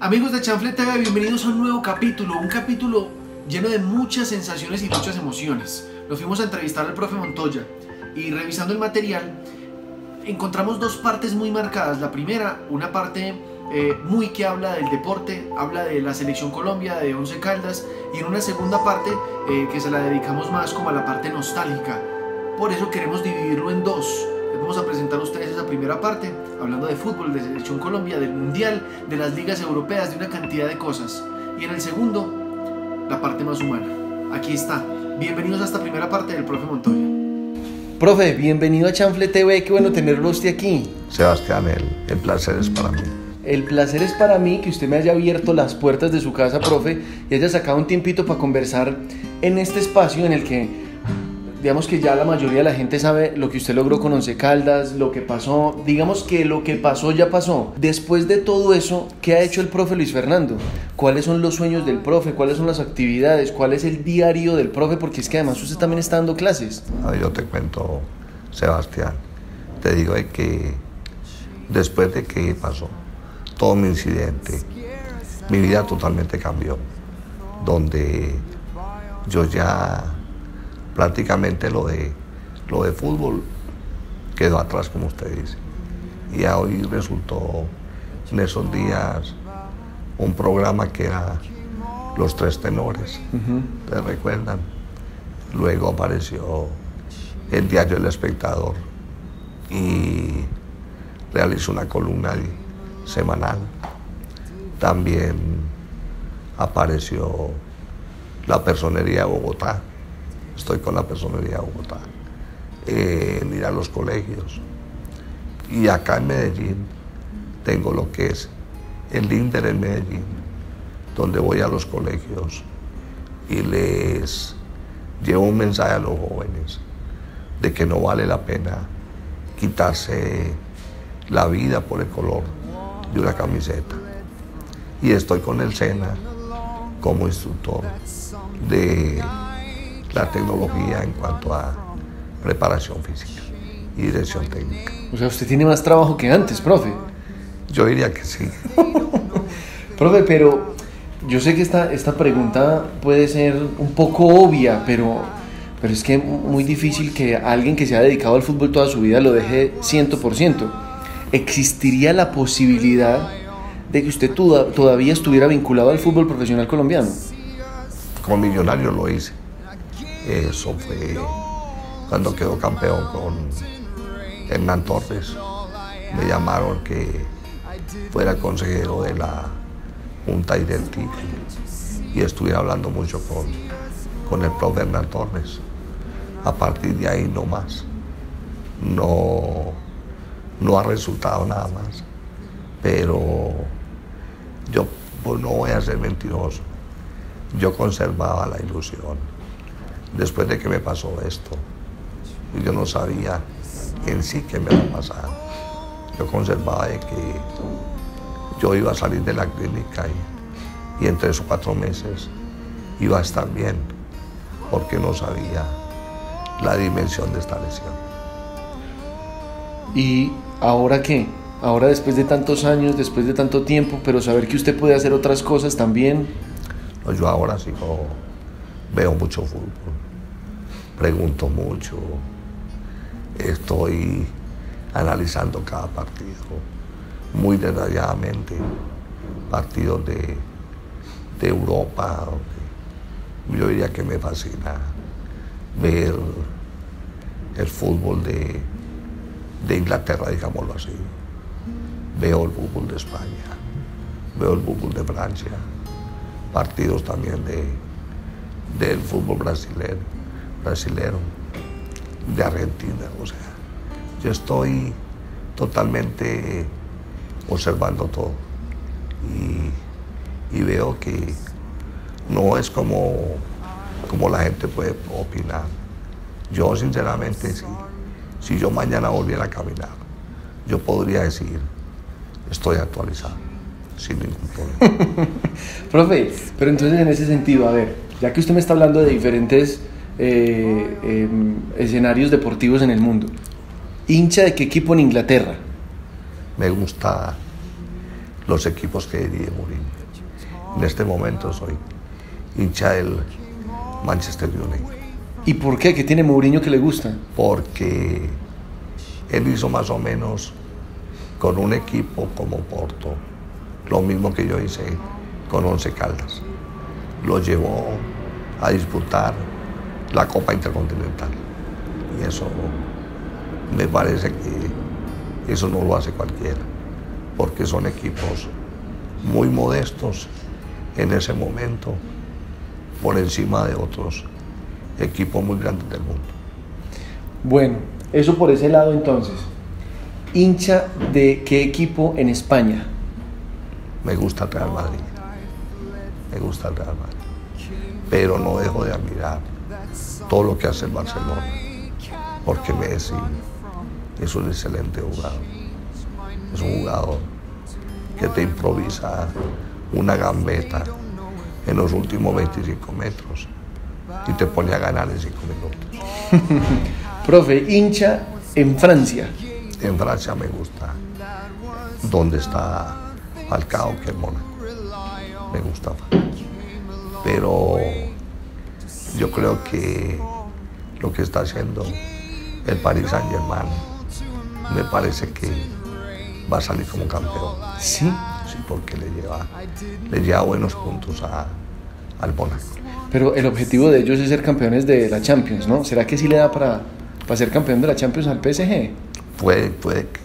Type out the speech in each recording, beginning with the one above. Amigos de Chanfle TV, bienvenidos a un nuevo capítulo, un capítulo lleno de muchas sensaciones y muchas emociones. Nos fuimos a entrevistar al profe Montoya y revisando el material encontramos dos partes muy marcadas. La primera, una parte muy que habla del deporte, habla de la Selección Colombia, de Once Caldas, y en una segunda parte que se la dedicamos más como a la parte nostálgica. Por eso queremos dividirlo en dos. Les vamos a presentar a ustedes esa primera parte, hablando de fútbol, de Selección Colombia, del Mundial, de las ligas europeas, de una cantidad de cosas. Y en el segundo, la parte más humana. Aquí está. Bienvenidos a esta primera parte del profe Montoya. Profe, bienvenido a Chanfle TV, qué bueno tenerlo usted aquí. Sebastián, el placer es para mí. El placer es para mí que usted me haya abierto las puertas de su casa, profe, y haya sacado un tiempito para conversar en este espacio en el que... digamos que ya la mayoría de la gente sabe lo que usted logró con Once Caldas, lo que pasó, digamos que lo que pasó ya pasó. Después de todo eso, ¿qué ha hecho el profe Luis Fernando? ¿Cuáles son los sueños del profe? ¿Cuáles son las actividades? ¿Cuál es el diario del profe? Porque es que además usted también está dando clases. Yo te cuento, Sebastián, te digo que después de que pasó todo mi incidente, mi vida totalmente cambió, donde yo ya... prácticamente lo de fútbol quedó atrás, como usted dice. Y hoy resultó en esos días un programa que era Los Tres Tenores, ¿te recuerdan? Luego apareció el diario El Espectador y realizó una columna semanal. También apareció la Personería de Bogotá. Estoy con la Personería de Bogotá, en ir a los colegios. Y acá en Medellín tengo lo que es el INDER en Medellín, donde voy a los colegios y les llevo un mensaje a los jóvenes de que no vale la pena quitarse la vida por el color de una camiseta. Y estoy con el SENA como instructor de la tecnología en cuanto a preparación física y dirección técnica. O sea, usted tiene más trabajo que antes, profe. Yo diría que sí. Profe, pero yo sé que esta pregunta puede ser un poco obvia, pero es que es muy difícil que alguien que se ha dedicado al fútbol toda su vida lo deje 100%. ¿Existiría la posibilidad de que usted todavía estuviera vinculado al fútbol profesional colombiano? Como millonario lo hice. Eso fue cuando quedó campeón con Hernán Torres. Me llamaron que fuera consejero de la Junta Directiva y estuve hablando mucho con el profe Hernán Torres. A partir de ahí no más. No ha resultado nada más. Pero yo pues no voy a ser mentiroso. Yo conservaba la ilusión. Después de que me pasó esto, yo no sabía en sí qué me iba a pasar. Yo conservaba de que yo iba a salir de la clínica y en 3 o 4 meses iba a estar bien, porque no sabía la dimensión de esta lesión. ¿Y ahora qué? Ahora, después de tantos años, después de tanto tiempo, pero saber que usted puede hacer otras cosas también. No, yo ahora sigo... Veo mucho fútbol, pregunto mucho, estoy analizando cada partido muy detalladamente, partidos de Europa. Yo diría que me fascina ver el fútbol de Inglaterra, digámoslo así. Veo el fútbol de España, veo el fútbol de Francia, partidos también del fútbol brasileño, de Argentina. O sea, yo estoy totalmente observando todo y veo que no es como la gente puede opinar. Yo sinceramente si yo mañana volviera a caminar, yo podría decir, estoy actualizado, sin ningún problema. Profe, pero entonces en ese sentido, a ver, ya que usted me está hablando de diferentes escenarios deportivos en el mundo, ¿Hincha de qué equipo en Inglaterra? Me gustan los equipos que dirige Mourinho. En este momento soy hincha del Manchester United. ¿Y por qué? ¿Qué tiene Mourinho que le gusta? Porque él hizo más o menos con un equipo como Porto lo mismo que yo hice con Once Caldas. Lo llevó a disputar la Copa Intercontinental. Y eso me parece que eso no lo hace cualquiera, porque son equipos muy modestos en ese momento, por encima de otros equipos muy grandes del mundo. Bueno, eso por ese lado entonces. ¿Hincha de qué equipo en España? Me gusta el Real Madrid. Me gusta el Real Madrid. Pero no dejo de admirar todo lo que hace el Barcelona, porque Messi es un excelente jugador. Es un jugador que te improvisa una gambeta en los últimos 25 metros y te pone a ganar en 5 minutos. Profe, hincha en Francia. En Francia me gusta donde está Falcao, que es Mónaco. Me gusta. Pero yo creo que lo que está haciendo el París Saint Germain, me parece que va a salir como campeón. ¿Sí? Sí, porque le lleva buenos puntos al Mónaco. Pero el objetivo de ellos es ser campeones de la Champions, ¿no? ¿Será que sí le da para ser campeón de la Champions al PSG? Puede que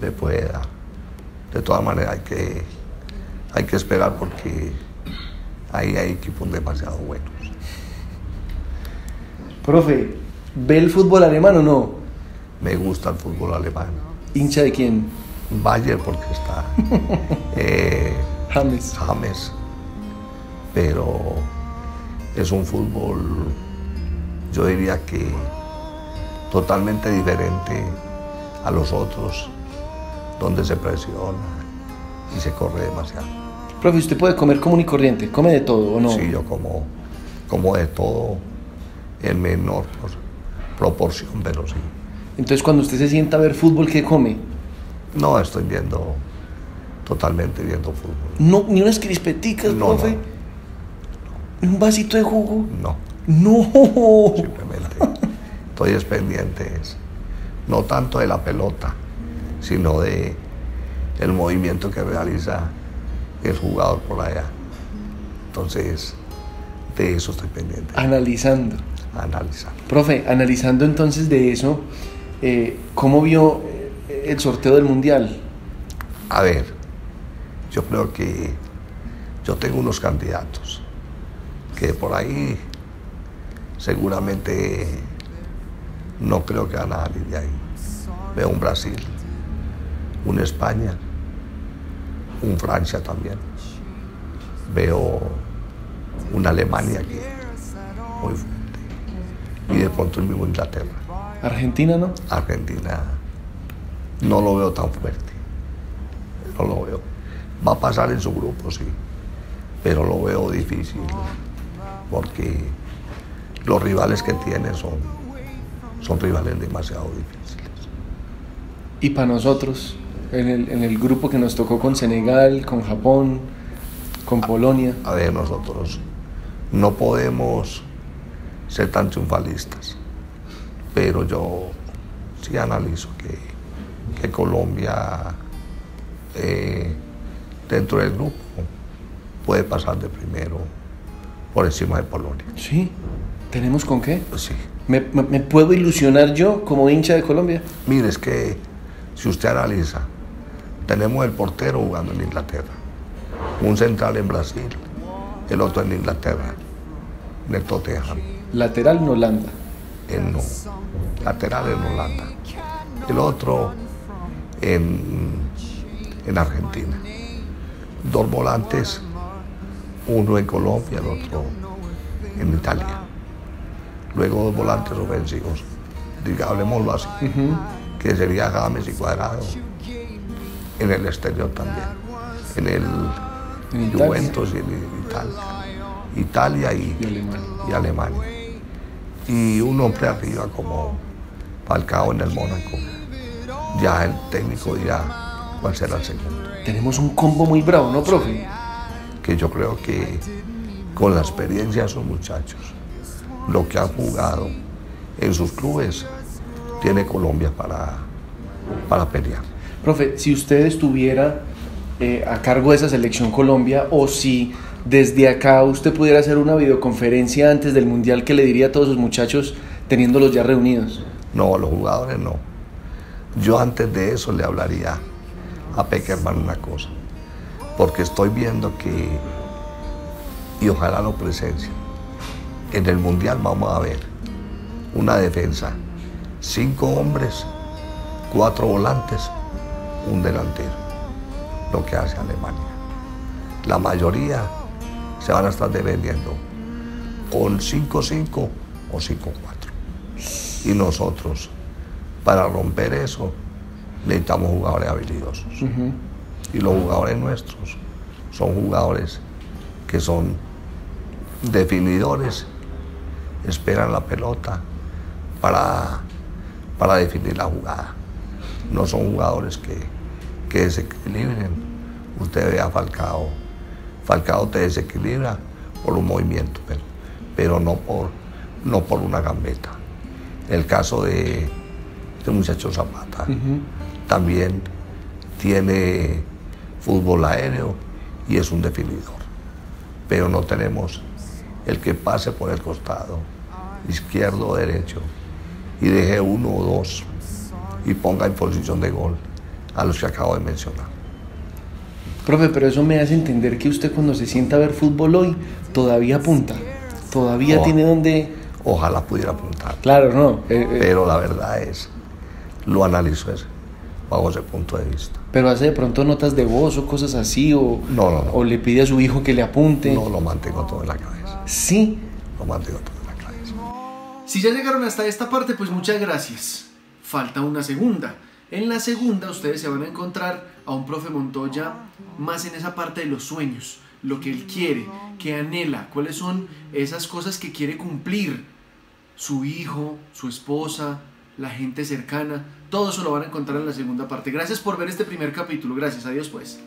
le pueda. De todas maneras hay que esperar, porque ahí hay equipos demasiado buenos. Profe, ¿ve el fútbol alemán o no? Me gusta el fútbol alemán. ¿Hincha de quién? Bayern, porque está James. Pero es un fútbol, yo diría que totalmente diferente a los otros, donde se presiona y se corre demasiado. Profe, ¿usted puede comer común y corriente? ¿Come de todo o no? Sí, yo como de todo, en menor proporción, pero sí. Entonces, cuando usted se sienta a ver fútbol, ¿qué come? No, estoy totalmente viendo fútbol. No, ¿ni unas crispeticas, no, profe? No. ¿Un vasito de jugo? No. ¡No! Simplemente estoy pendiente, no tanto de la pelota, sino de el movimiento que realiza el jugador por allá. Entonces, de eso estoy pendiente. Analizando. Profe, analizando entonces de eso, ¿cómo vio el sorteo del Mundial? A ver, yo creo que yo tengo unos candidatos que por ahí seguramente no creo que van a salir de ahí. Veo un Brasil, un España, un Francia también. Veo una Alemania que muy fuerte. Y de pronto el mismo Inglaterra. ¿Argentina no? Argentina no lo veo tan fuerte. No lo veo. Va a pasar en su grupo, sí. Pero lo veo difícil, porque los rivales que tiene son rivales demasiado difíciles. Y para nosotros, en el grupo que nos tocó con Senegal, con Japón, con Polonia. A ver, nosotros no podemos ser tan triunfalistas, pero yo sí analizo que Colombia dentro del grupo puede pasar de primero por encima de Polonia. ¿Sí? ¿Tenemos con qué? Sí. ¿Me puedo ilusionar yo como hincha de Colombia? Mire, es que si usted analiza, tenemos el portero jugando en Inglaterra, un central en Brasil, el otro en Inglaterra, en el Tottenham. ¿Lateral en Holanda? No, lateral en Holanda. El otro en Argentina. Dos volantes, uno en Colombia, el otro en Italia. Luego dos volantes ofensivos, digámoslo así, que sería James y Cuadrado. En el exterior también, en el Juventus y en Italia y Alemania. Y un hombre arriba como Falcao en el Mónaco. ya el técnico dirá cuál será el segundo. Tenemos un combo muy bravo, ¿no, profe? Que yo creo que con la experiencia de esos muchachos, lo que han jugado en sus clubes, tiene Colombia para pelear. Profe, si usted estuviera a cargo de esa Selección Colombia, o si desde acá usted pudiera hacer una videoconferencia antes del Mundial, ¿qué le diría a todos sus muchachos teniéndolos ya reunidos? No, a los jugadores no. Yo antes de eso le hablaría a Pekerman una cosa, porque estoy viendo que, y ojalá lo presencie, en el Mundial vamos a ver una defensa, 5 hombres, 4 volantes, un delantero, lo que hace Alemania. La mayoría se van a estar defendiendo con 5-5 o 5-4. Y nosotros, para romper eso, necesitamos jugadores habilidosos. Y los jugadores nuestros son jugadores que son definidores, esperan la pelota para definir la jugada. No son jugadores que desequilibren. Usted ve a Falcao. Falcao te desequilibra por un movimiento, pero no por una gambeta. El caso de este muchacho Zapata también tiene fútbol aéreo y es un definidor. Pero no tenemos el que pase por el costado, izquierdo o derecho, y deje 1 o 2 y ponga en posición de gol a los que acabo de mencionar. Profe, pero eso me hace entender que usted, cuando se sienta a ver fútbol hoy, todavía apunta, todavía tiene donde... Ojalá pudiera apuntar. Claro, no. Pero la verdad es, lo analizo eso, bajo ese punto de vista. ¿Pero hace de pronto notas de voz o cosas así? O, no. ¿O le pide a su hijo que le apunte? No, lo mantengo todo en la cabeza. ¿Sí? Lo mantengo todo en la cabeza. Si ya llegaron hasta esta parte, pues muchas gracias. Falta una segunda. En la segunda ustedes se van a encontrar a un profe Montoya más en esa parte de los sueños, lo que él quiere, que anhela, cuáles son esas cosas que quiere cumplir. Su hijo, su esposa, la gente cercana, todo eso lo van a encontrar en la segunda parte. Gracias por ver este primer capítulo, gracias, adiós pues.